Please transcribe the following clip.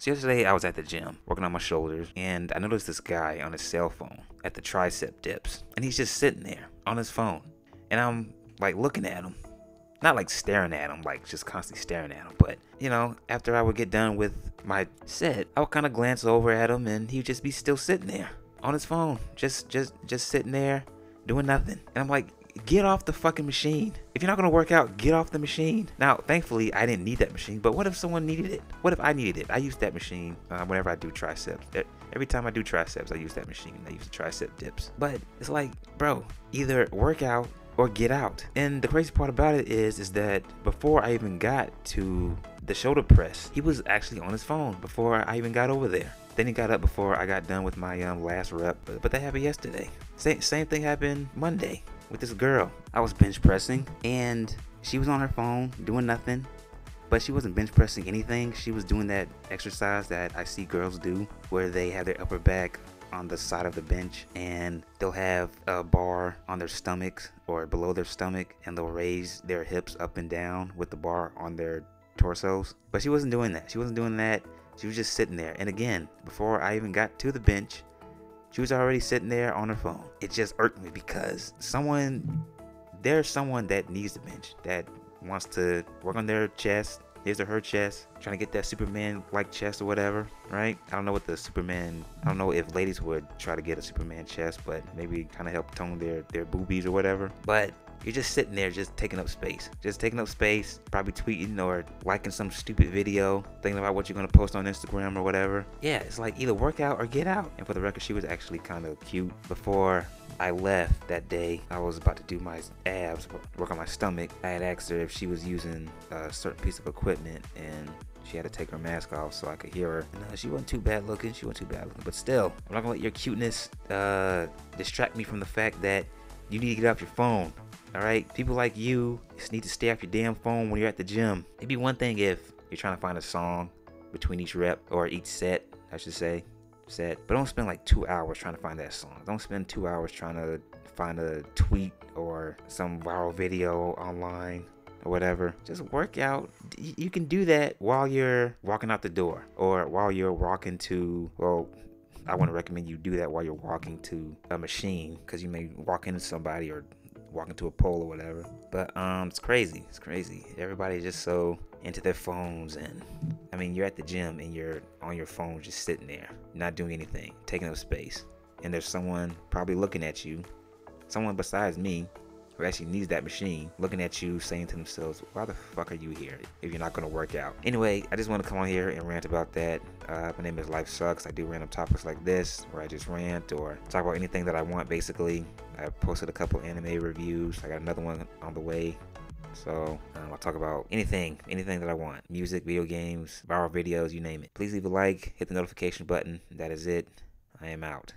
So yesterday I was at the gym working on my shoulders, and I noticed this guy on his cell phone at the tricep dips, and he's just sitting there on his phone, and I'm like looking at him, not like staring at him, like just constantly staring at him, but you know, after I would get done with my set, I would kind of glance over at him, and he'd just be still sitting there on his phone, just sitting there doing nothing. And I'm like, get off the fucking machine. If you're not gonna work out, get off the machine. Now, thankfully, I didn't need that machine, but what if someone needed it? What if I needed it? I use that machine whenever I do triceps. Every time I do triceps, I use that machine. I use the tricep dips. But it's like, bro, either work out or get out. And the crazy part about it is that before I even got to the shoulder press, he was actually on his phone before I even got over there. Then he got up before I got done with my last rep, but that happened yesterday. Same thing happened Monday with this girl. I was bench pressing, and she was on her phone doing nothing, but she wasn't bench pressing anything. She was doing that exercise that I see girls do where they have their upper back on the side of the bench, and they'll have a bar on their stomachs or below their stomach, and they'll raise their hips up and down with the bar on their torsos. But she wasn't doing that. She wasn't doing that. She was just sitting there. And again, before I even got to the bench, she was already sitting there on her phone. It just irked me because there's someone that needs the bench, that wants to work on their chest, his or her chest, trying to get that Superman-like chest or whatever, right? I don't know if ladies would try to get a Superman chest, but maybe kind of help tone their boobies or whatever. But you're just sitting there, just taking up space. Just taking up space, probably tweeting or liking some stupid video, thinking about what you're gonna post on Instagram or whatever. Yeah, it's like either work out or get out. And for the record, she was actually kind of cute. Before I left that day, I was about to do my abs, work on my stomach. I had asked her if she was using a certain piece of equipment, and she had to take her mask off so I could hear her. No, she wasn't too bad looking, but still, I'm not gonna let your cuteness distract me from the fact that you need to get off your phone. All right, people like you just need to stay off your damn phone when you're at the gym. It'd be one thing if you're trying to find a song between each rep or each set, I should say, but don't spend like 2 hours trying to find that song. Don't spend 2 hours trying to find a tweet or some viral video online or whatever. Just work out. You can do that while you're walking out the door, or while you're walking to, well, I wouldn't recommend you do that while you're walking to a machine, because you may walk into somebody or walking to a pole or whatever. But it's crazy, everybody's just so into their phones. And I mean, you're at the gym and you're on your phone, just sitting there, not doing anything, taking up space, and there's someone probably looking at you, someone besides me who actually needs that machine, looking at you saying to themselves, why the fuck are you here if you're not going to work out? Anyway, I just want to come on here and rant about that. My name is Life Sucks. I do random topics like this where I just rant or talk about anything that I want, basically. I posted a couple anime reviews. I got another one on the way. So I'll talk about anything that I want. Music, video games, viral videos, you name it. Please leave a like, hit the notification button. That is it. I am out.